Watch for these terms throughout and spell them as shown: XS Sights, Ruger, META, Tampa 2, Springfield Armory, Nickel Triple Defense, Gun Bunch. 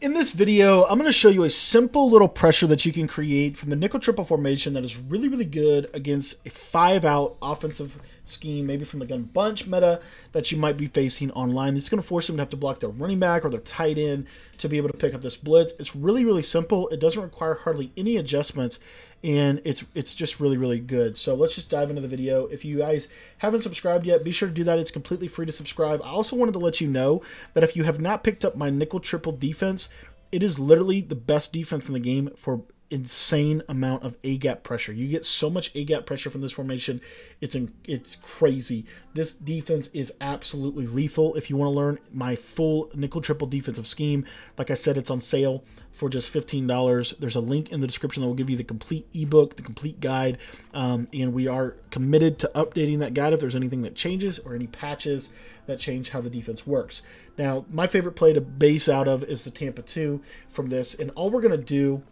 In this video, I'm going to show you a simple little pressure that you can create from the nickel triple formation that is really, really good against a 5-out offensive scheme, maybe from the gun bunch meta that you might be facing online. It's going to force them to have to block their running back or their tight end to be able to pick up this blitz. It's really, really simple. It doesn't require hardly any adjustments, and it's just really, really good. So let's just dive into the video. If you guys haven't subscribed yet, be sure to do that. It's completely free to subscribe. I also wanted to let you know that if you have not picked up my nickel triple defense, it is literally the best defense in the game for insane amount of A-gap pressure. You get so much A-gap pressure from this formation. It's crazy. This defense is absolutely lethal. If you want to learn my full nickel triple defensive scheme, like I said, it's on sale for just $15. There's a link in the description that will give you the complete ebook, the complete guide, and we are committed to updating that guide if there's anything that changes or any patches that change how the defense works. Now, my favorite play to base out of is the Tampa 2 from this, and all we're going to do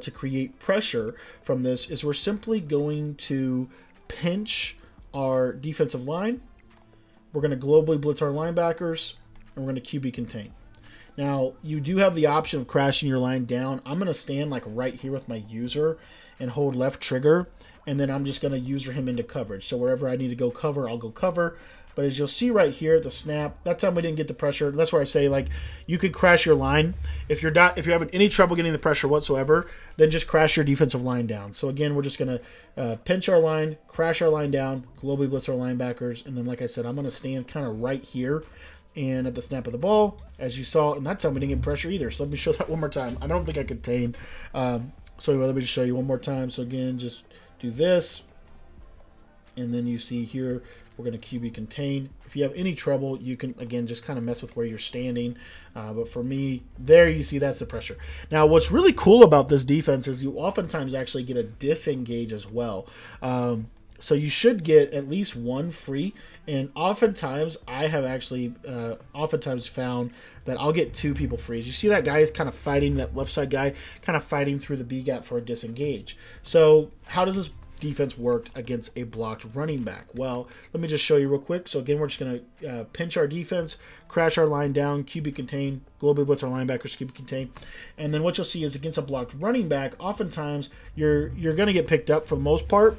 to create pressure from this is we're simply going to pinch our defensive line. We're going to globally blitz our linebackers, and we're going to QB contain. Now, you do have the option of crashing your line down. I'm going to stand like right here with my user and hold left trigger, and then I'm just going to user him into coverage. So wherever I need to go cover, I'll go cover. But as you'll see right here, the snap, that time we didn't get the pressure. That's where I say, like, you could crash your line. If you're having any trouble getting the pressure whatsoever, then just crash your defensive line down. So again, we're just going to pinch our line, crash our line down, globally blitz our linebackers. And then, like I said, I'm going to stand kind of right here. And at the snap of the ball, as you saw, and that time we didn't get pressure either. So let me show that one more time. I don't think I contained. So anyway, let me just show you one more time. So again, just do this. And then you see here, we're going to QB contain. If you have any trouble, you can, again, just kind of mess with where you're standing. But for me, there you see that's the pressure. Now, what's really cool about this defense is you oftentimes actually get a disengage as well. So you should get at least one free. And oftentimes, I have actually oftentimes found that I'll get two people free. As you see, that guy is kind of fighting, that left side guy, kind of fighting through the B gap for a disengage. So how does this defense worked against a blocked running back? Well, let me just show you real quick. So again, we're just going to pinch our defense, crash our line down, QB contain, globally blitz our linebackers, QB contain. And then what you'll see is against a blocked running back, oftentimes you're going to get picked up for the most part.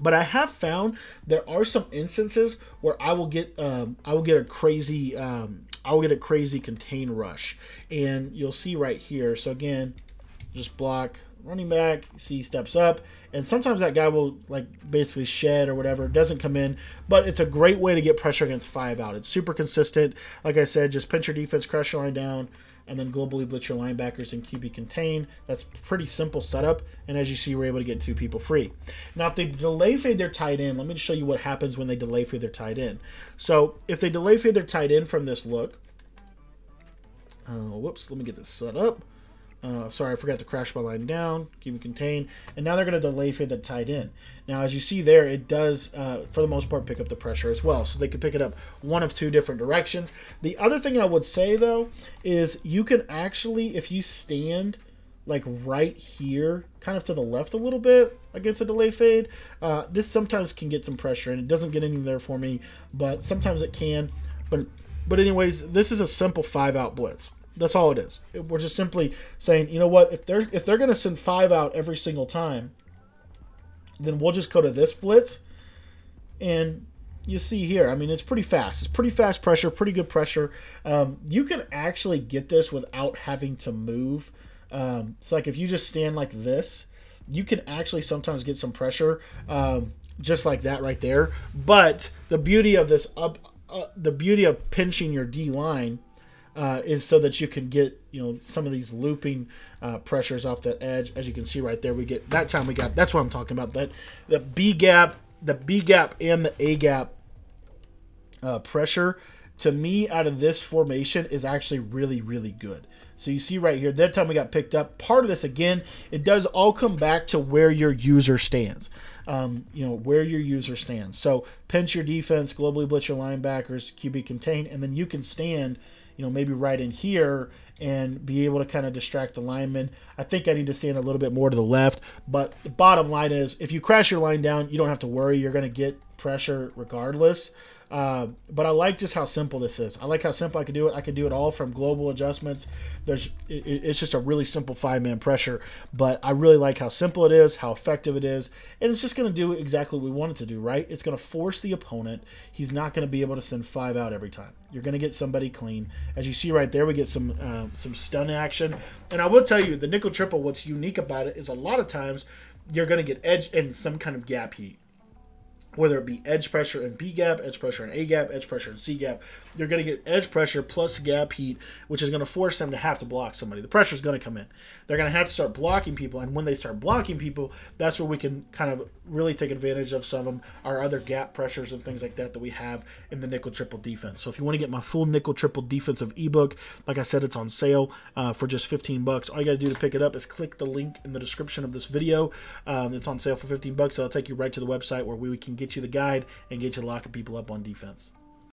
But I have found there are some instances where I will get a crazy contain rush, and you'll see right here. So again, just block running back, you see, steps up, and sometimes that guy will like basically shed or whatever, doesn't come in, but it's a great way to get pressure against 5-out. It's super consistent. Like I said, just pinch your defense, crash your line down, and then globally blitz your linebackers and QB contain. That's pretty simple setup, and as you see, we're able to get two people free. Now, if they delay fade their tight end, let me show you what happens when they delay fade their tight end. So if they delay fade their tight end from this look, whoops, let me get this set up. Sorry, I forgot to crash my line down, QB contain, and now they're going to delay fade that tight end. Now, as you see there, it does, for the most part, pick up the pressure as well. So they can pick it up one of two different directions. The other thing I would say, though, is you can actually, if you stand like right here, kind of to the left a little bit against a delay fade, this sometimes can get some pressure, and it doesn't get any there for me, but sometimes it can. But anyways, this is a simple 5-out blitz. That's all it is. We're just simply saying, you know what, if they're going to send 5-out every single time, then we'll just go to this blitz. And you see here, I mean, it's pretty fast. It's pretty fast pressure, pretty good pressure. You can actually get this without having to move. It's like if you just stand like this, you can actually sometimes get some pressure just like that right there. But the beauty of this, the beauty of pinching your D line is so that you can get, you know, some of these looping pressures off that edge. As you can see right there, we get that time we got. That's what I'm talking about. That the B gap, and the A gap pressure, to me, out of this formation is actually really, really good. So you see right here, that time we got picked up. Part of this, again, it does all come back to where your user stands. Where your user stands. So pinch your defense, globally blitz your linebackers, QB contain, and then you can stand, you know, maybe right in here and be able to kind of distract the lineman. I think I need to stand a little bit more to the left, but the bottom line is if you crash your line down, you don't have to worry. You're going to get pressure regardless. But I like just how simple this is. I like how simple I can do it. I can do it all from global adjustments. It's just a really simple 5-man pressure, but I really like how simple it is, how effective it is, and it's just going to do exactly what we want it to do, right? It's going to force the opponent. He's not going to be able to send 5 out every time. You're going to get somebody clean. As you see right there, we get some stun action. And I will tell you, the nickel triple, what's unique about it is a lot of times you're going to get edge and some kind of gap heat. Whether it be edge pressure and B gap, edge pressure and A gap, edge pressure and C gap, you're going to get edge pressure plus gap heat, which is going to force them to have to block somebody. The pressure is going to come in. They're going to have to start blocking people, and when they start blocking people, that's where we can kind of really take advantage of some of our other gap pressures and things like that that we have in the Nickel Triple Defense. So if you want to get my full Nickel Triple Defensive ebook, like I said, it's on sale for just 15 bucks. All you got to do to pick it up is click the link in the description of this video. It's on sale for 15 bucks. That'll take you right to the website where we can get you the guide and get you locking people up on defense.